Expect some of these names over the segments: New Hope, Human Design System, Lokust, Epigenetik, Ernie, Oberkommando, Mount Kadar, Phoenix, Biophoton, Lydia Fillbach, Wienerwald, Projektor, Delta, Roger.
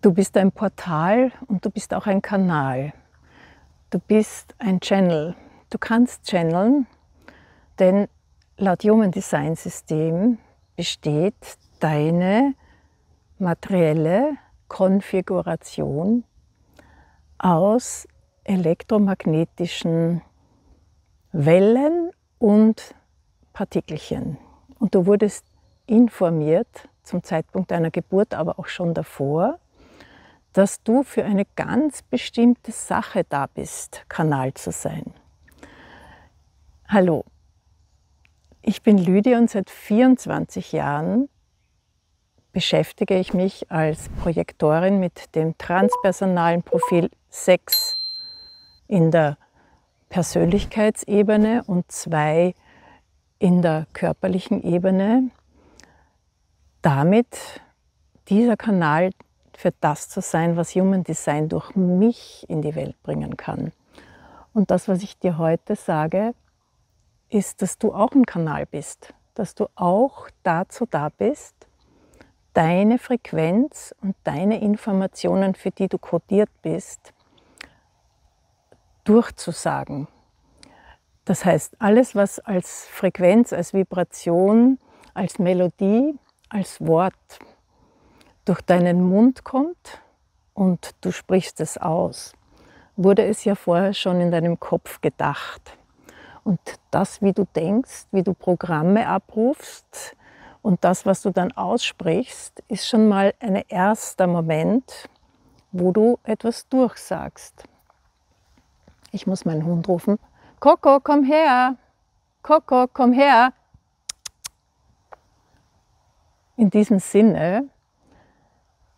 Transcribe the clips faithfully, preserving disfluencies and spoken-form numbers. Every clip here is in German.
Du bist ein Portal und du bist auch ein Kanal. Du bist ein Channel. Du kannst channeln, denn laut Human Design System besteht deine materielle Konfiguration aus elektromagnetischen Wellen und Partikelchen. Und du wurdest informiert zum Zeitpunkt deiner Geburt, aber auch schon davor, dass du für eine ganz bestimmte Sache da bist, Kanal zu sein. Hallo, ich bin Lydia und seit vierundzwanzig Jahren beschäftige ich mich als Projektorin mit dem transpersonalen Profil sechs in der Persönlichkeitsebene und zwei in der körperlichen Ebene, damit dieser Kanal für das zu sein, was Human Design durch mich in die Welt bringen kann. Und das, was ich dir heute sage, ist, dass du auch ein Kanal bist, dass du auch dazu da bist, deine Frequenz und deine Informationen, für die du kodiert bist, durchzusagen. Das heißt, alles, was als Frequenz, als Vibration, als Melodie, als Wort durch deinen Mund kommt und du sprichst es aus, wurde es ja vorher schon in deinem Kopf gedacht. Und das, wie du denkst, wie du Programme abrufst und das, was du dann aussprichst, ist schon mal ein erster Moment, wo du etwas durchsagst. Ich muss meinen Hund rufen. Coco, komm her! Coco, komm her! In diesem Sinne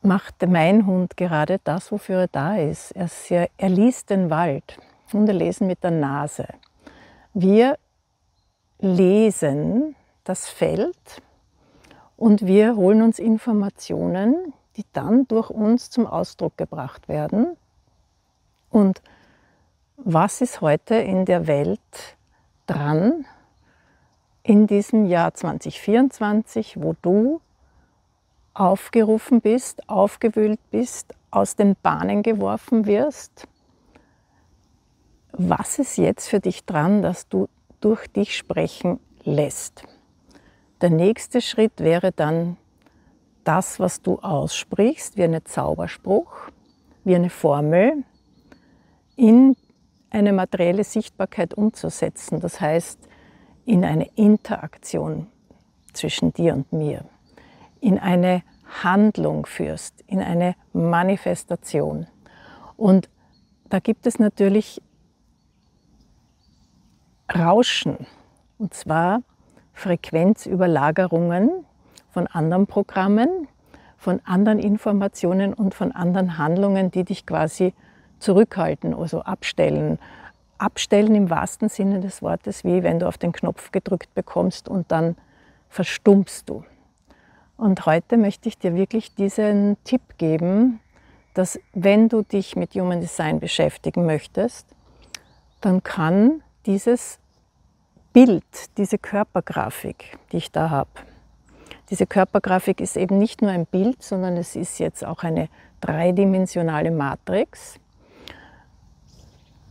macht mein Hund gerade das, wofür er da ist. Er, sehr, er liest den Wald. Hunde lesen mit der Nase. Wir lesen das Feld und wir holen uns Informationen, die dann durch uns zum Ausdruck gebracht werden. Und was ist heute in der Welt dran, in diesem Jahr zwanzig vierundzwanzig, wo du aufgerufen bist, aufgewühlt bist, aus den Bahnen geworfen wirst? Was ist jetzt für dich dran, dass du durch dich sprechen lässt? Der nächste Schritt wäre dann das, was du aussprichst, wie ein Zauberspruch, wie eine Formel, in eine materielle Sichtbarkeit umzusetzen. Das heißt, in eine Interaktion zwischen dir und mir, in eine Handlung führst, in eine Manifestation. Und da gibt es natürlich Rauschen, und zwar Frequenzüberlagerungen von anderen Programmen, von anderen Informationen und von anderen Handlungen, die dich quasi zurückhalten, also abstellen. Abstellen im wahrsten Sinne des Wortes, wie wenn du auf den Knopf gedrückt bekommst und dann verstummst du. Und heute möchte ich dir wirklich diesen Tipp geben, dass wenn du dich mit Human Design beschäftigen möchtest, dann kann dieses Bild, diese Körpergrafik, die ich da habe, diese Körpergrafik ist eben nicht nur ein Bild, sondern es ist jetzt auch eine dreidimensionale Matrix.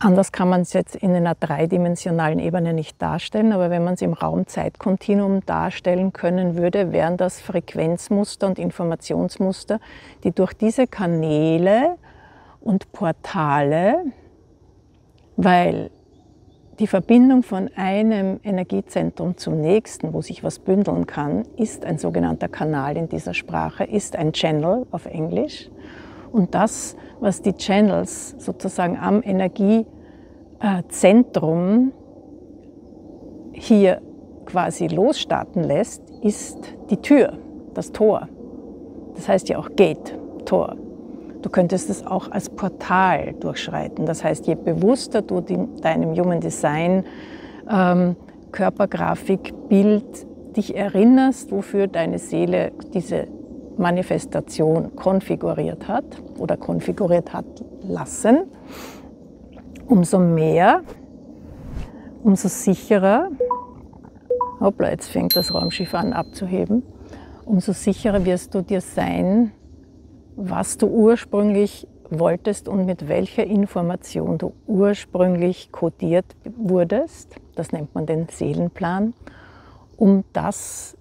Anders kann man es jetzt in einer dreidimensionalen Ebene nicht darstellen, aber wenn man es im Raum-Zeit-Kontinuum darstellen können würde, wären das Frequenzmuster und Informationsmuster, die durch diese Kanäle und Portale, weil die Verbindung von einem Energiezentrum zum nächsten, wo sich was bündeln kann, ist ein sogenannter Kanal in dieser Sprache, ist ein Channel auf Englisch. Und das, was die Channels sozusagen am Energiezentrum hier quasi losstarten lässt, ist die Tür, das Tor. Das heißt ja auch Gate, Tor. Du könntest es auch als Portal durchschreiten. Das heißt, je bewusster du deinem Human Design, ähm, Körpergrafik, Bild dich erinnerst, wofür deine Seele diese Manifestation konfiguriert hat oder konfiguriert hat lassen, umso mehr umso sicherer, hoppla, jetzt fängt das Raumschiff an abzuheben, umso sicherer wirst du dir sein, was du ursprünglich wolltest und mit welcher Information du ursprünglich kodiert wurdest. Das nennt man den Seelenplan, um das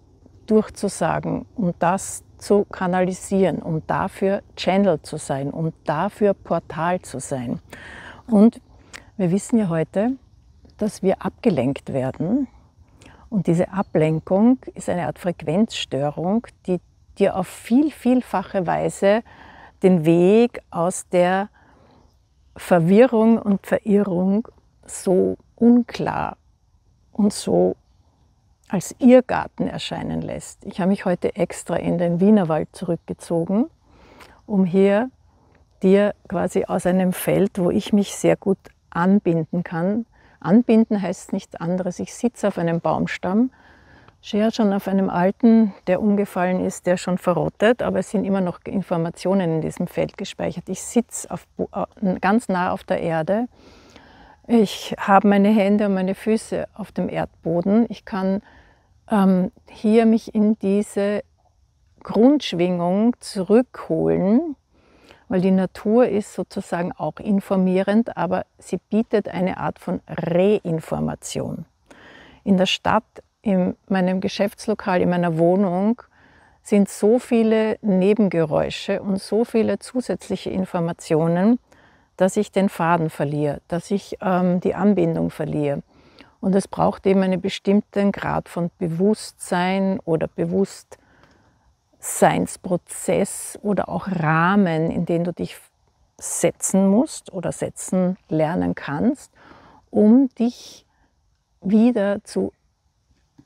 durchzusagen, um das zu kanalisieren, um dafür Channel zu sein, um dafür Portal zu sein. Und wir wissen ja heute, dass wir abgelenkt werden. Und diese Ablenkung ist eine Art Frequenzstörung, die dir auf viel, vielfache Weise den Weg aus der Verwirrung und Verirrung so unklar und so als Irrgarten erscheinen lässt. Ich habe mich heute extra in den Wienerwald zurückgezogen, um hier dir quasi aus einem Feld, wo ich mich sehr gut anbinden kann. Anbinden heißt nichts anderes, ich sitze auf einem Baumstamm, ja, schon auf einem alten, der umgefallen ist, der schon verrottet, aber es sind immer noch Informationen in diesem Feld gespeichert. Ich sitze auf, ganz nah auf der Erde, ich habe meine Hände und meine Füße auf dem Erdboden, ich kann ähm, hier mich in diese Grundschwingung zurückholen, weil die Natur ist sozusagen auch informierend, aber sie bietet eine Art von Reinformation. In der Stadt, in meinem Geschäftslokal, in meiner Wohnung sind so viele Nebengeräusche und so viele zusätzliche Informationen, dass ich den Faden verliere, dass ich ähm, die Anbindung verliere. Und es braucht eben einen bestimmten Grad von Bewusstsein oder Bewusstseinsprozess oder auch Rahmen, in den du dich setzen musst oder setzen lernen kannst, um dich wieder zu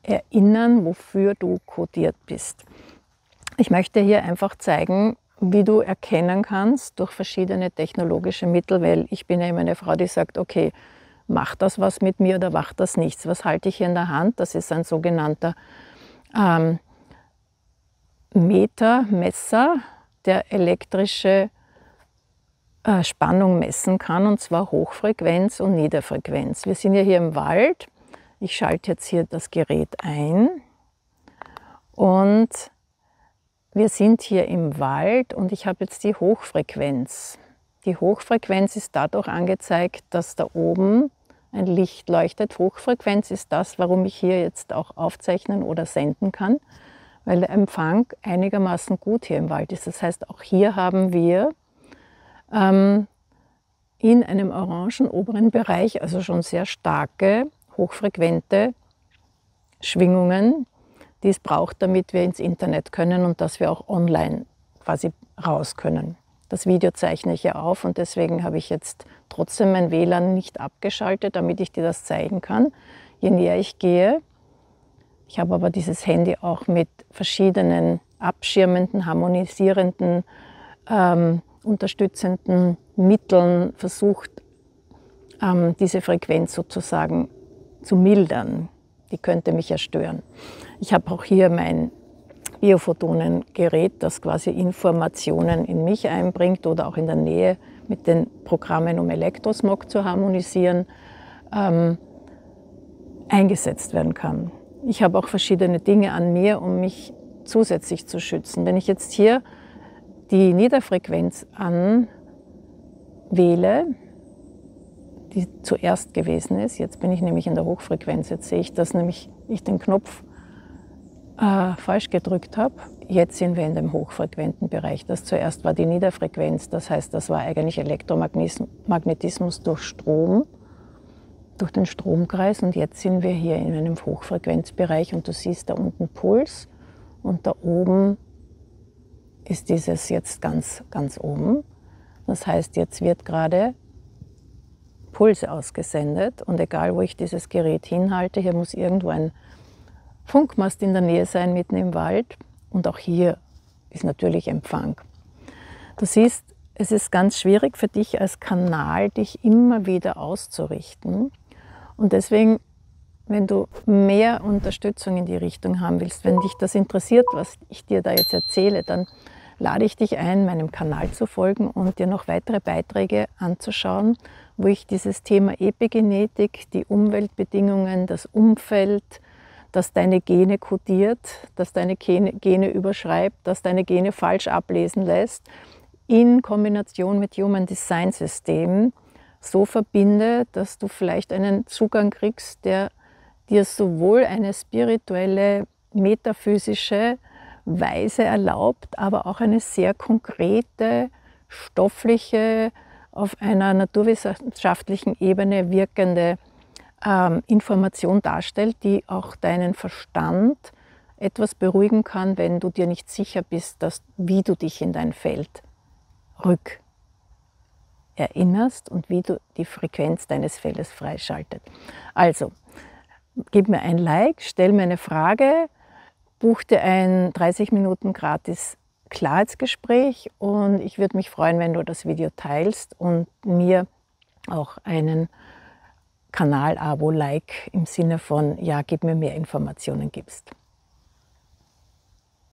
erinnern, wofür du kodiert bist. Ich möchte hier einfach zeigen, wie du erkennen kannst durch verschiedene technologische Mittel, weil ich bin ja immer eine Frau, die sagt, okay, macht das was mit mir oder macht das nichts? Was halte ich hier in der Hand? Das ist ein sogenannter ähm, Meter, Messer, der elektrische äh, Spannung messen kann, und zwar Hochfrequenz und Niederfrequenz. Wir sind ja hier im Wald. Ich schalte jetzt hier das Gerät ein und wir sind hier im Wald und ich habe jetzt die Hochfrequenz. Die Hochfrequenz ist dadurch angezeigt, dass da oben ein Licht leuchtet. Hochfrequenz ist das, warum ich hier jetzt auch aufzeichnen oder senden kann, weil der Empfang einigermaßen gut hier im Wald ist. Das heißt, auch hier haben wir ähm, in einem orangen oberen Bereich, also schon sehr starke, hochfrequente Schwingungen, die es braucht, damit wir ins Internet können und dass wir auch online quasi raus können. Das Video zeichne ich ja auf und deswegen habe ich jetzt trotzdem mein W L A N nicht abgeschaltet, damit ich dir das zeigen kann. Je näher ich gehe, ich habe aber dieses Handy auch mit verschiedenen abschirmenden, harmonisierenden, ähm, unterstützenden Mitteln versucht, ähm, diese Frequenz sozusagen zu mildern, die könnte mich ja stören. Ich habe auch hier mein Biophotonengerät, das quasi Informationen in mich einbringt oder auch in der Nähe mit den Programmen, um Elektrosmog zu harmonisieren, ähm, eingesetzt werden kann. Ich habe auch verschiedene Dinge an mir, um mich zusätzlich zu schützen. Wenn ich jetzt hier die Niederfrequenz anwähle, die zuerst gewesen ist. Jetzt bin ich nämlich in der Hochfrequenz. Jetzt sehe ich, dass nämlich ich den Knopf äh, falsch gedrückt habe. Jetzt sind wir in dem hochfrequenten Bereich. Das zuerst war die Niederfrequenz. Das heißt, das war eigentlich Elektromagnetismus durch Strom, durch den Stromkreis. Und jetzt sind wir hier in einem Hochfrequenzbereich. Und du siehst da unten Puls. Und da oben ist dieses jetzt ganz, ganz oben. Das heißt, jetzt wird gerade Puls ausgesendet und egal, wo ich dieses Gerät hinhalte, hier muss irgendwo ein Funkmast in der Nähe sein, mitten im Wald, und auch hier ist natürlich Empfang. Du siehst, es ist ganz schwierig für dich als Kanal, dich immer wieder auszurichten, und deswegen, wenn du mehr Unterstützung in die Richtung haben willst, wenn dich das interessiert, was ich dir da jetzt erzähle, dann lade ich dich ein, meinem Kanal zu folgen und dir noch weitere Beiträge anzuschauen, wo ich dieses Thema Epigenetik, die Umweltbedingungen, das Umfeld, das deine Gene kodiert, das deine Gene überschreibt, das deine Gene falsch ablesen lässt, in Kombination mit Human Design System so verbinde, dass du vielleicht einen Zugang kriegst, der dir sowohl eine spirituelle, metaphysische Weise erlaubt, aber auch eine sehr konkrete, stoffliche, auf einer naturwissenschaftlichen Ebene wirkende ähm, Information darstellt, die auch deinen Verstand etwas beruhigen kann, wenn du dir nicht sicher bist, dass, wie du dich in dein Feld rück erinnerst und wie du die Frequenz deines Feldes freischaltet. Also, gib mir ein Like, stell mir eine Frage, buch dir ein dreißig Minuten gratis Klarheitsgespräch und ich würde mich freuen, wenn du das Video teilst und mir auch einen Kanal-Abo-Like im Sinne von, ja, gib mir mehr Informationen gibst.